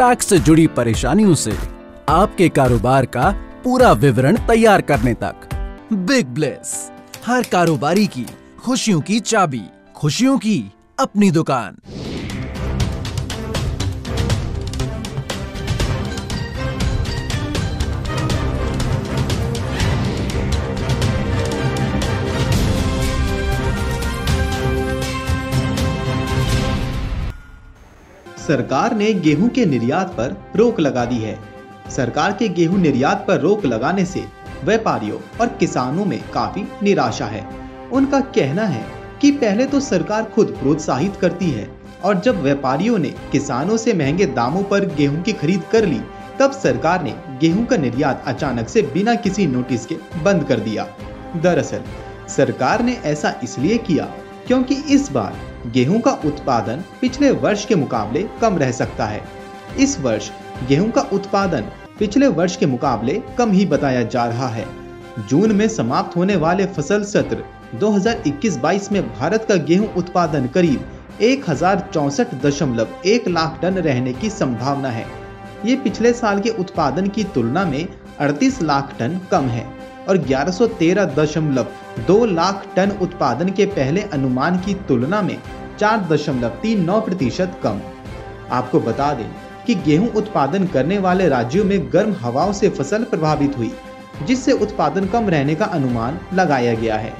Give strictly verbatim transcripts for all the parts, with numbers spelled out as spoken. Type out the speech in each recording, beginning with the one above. Tax से जुड़ी परेशानियों से आपके कारोबार का पूरा विवरण तैयार करने तक। बिग ब्लेस, हर कारोबारी की खुशियों की चाबी, खुशियों की अपनी दुकान। सरकार ने गेहूं के निर्यात पर रोक लगा दी है। सरकार के गेहूं निर्यात पर रोक लगाने से व्यापारियों और किसानों में काफी निराशा है। उनका कहना है कि पहले तो सरकार खुद प्रोत्साहित करती है और जब व्यापारियों ने किसानों से महंगे दामों पर गेहूं की खरीद कर ली, तब सरकार ने गेहूं का निर्यात अचानक से बिना किसी नोटिस के बंद कर दिया। दरअसल सरकार ने ऐसा इसलिए किया क्योंकि इस बार गेहूं का उत्पादन पिछले वर्ष के मुकाबले कम रह सकता है। इस वर्ष गेहूं का उत्पादन पिछले वर्ष के मुकाबले कम ही बताया जा रहा है। जून में समाप्त होने वाले फसल सत्र दो हज़ार इक्कीस बाईस में भारत का गेहूं उत्पादन करीब एक हजार चौसठ दशमलव एक लाख टन रहने की संभावना है। ये पिछले साल के उत्पादन की तुलना में अड़तीस लाख टन कम है और ग्यारह सौ तेरह दशमलव दो लाख टन उत्पादन के पहले अनुमान की तुलना में चार दशमलव तीन नौ प्रतिशत कम। आपको बता दें कि गेहूं उत्पादन करने वाले राज्यों में गर्म हवाओं से फसल प्रभावित हुई, जिससे उत्पादन कम रहने का अनुमान लगाया गया है।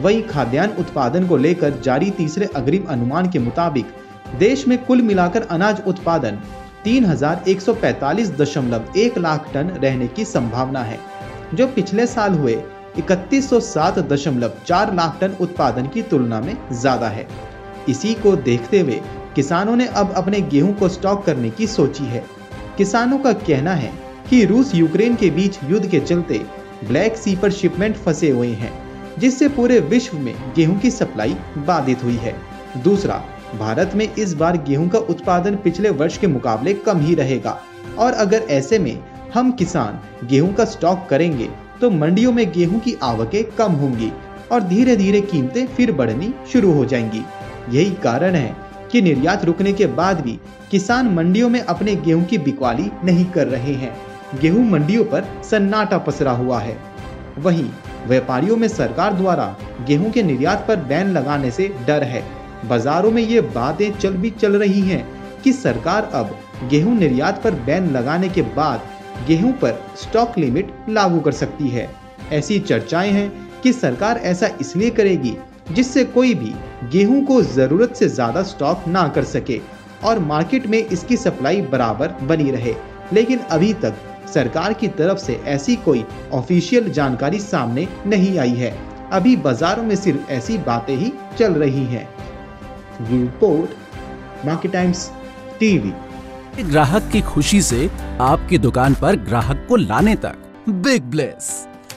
वहीं खाद्यान्न उत्पादन को लेकर जारी तीसरे अग्रिम अनुमान के मुताबिक देश में कुल मिलाकर अनाज उत्पादन तीन हजार एक सौ पैतालीस दशमलव एक लाख टन रहने की संभावना है, जो पिछले साल हुए इकतीस सौ सात दशमलव चार लाख टन उत्पादन की तुलना में ज्यादा है। इसी को देखते हुए किसानों ने अब अपने गेहूं को स्टॉक करने की सोची है। किसानों का कहना है कि रूस यूक्रेन के बीच युद्ध के चलते ब्लैक सी पर शिपमेंट फंसे हुए हैं, जिससे पूरे विश्व में गेहूं की सप्लाई बाधित हुई है। दूसरा, भारत में इस बार गेहूं का उत्पादन पिछले वर्ष के मुकाबले कम ही रहेगा और अगर ऐसे में हम किसान गेहूं का स्टॉक करेंगे तो मंडियों में गेहूं की आवकें कम होंगी और धीरे धीरे कीमतें फिर बढ़नी शुरू हो जाएंगी। यही कारण है कि निर्यात रुकने के बाद भी किसान मंडियों में अपने गेहूं की बिकवाली नहीं कर रहे हैं। गेहूं मंडियों पर सन्नाटा पसरा हुआ है। वहीं व्यापारियों में सरकार द्वारा गेहूं के निर्यात पर बैन लगाने से डर है। बाजारों में ये बातें चल भी चल रही है कि सरकार अब गेहूं निर्यात पर बैन लगाने के बाद गेहूं पर स्टॉक लिमिट लागू कर सकती है। ऐसी चर्चाएं हैं कि सरकार ऐसा इसलिए करेगी जिससे कोई भी गेहूं को जरूरत से ज्यादा स्टॉक ना कर सके और मार्केट में इसकी सप्लाई बराबर बनी रहे, लेकिन अभी तक सरकार की तरफ से ऐसी कोई ऑफिशियल जानकारी सामने नहीं आई है। अभी बाजारों में सिर्फ ऐसी बातें ही चल रही हैं। Report market Times TV. ग्राहक की खुशी से आपकी दुकान पर ग्राहक को लाने तक बिग ब्लेस,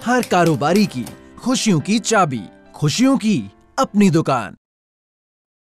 हर कारोबारी की खुशियों की चाबी, खुशियों की अपनी दुकान।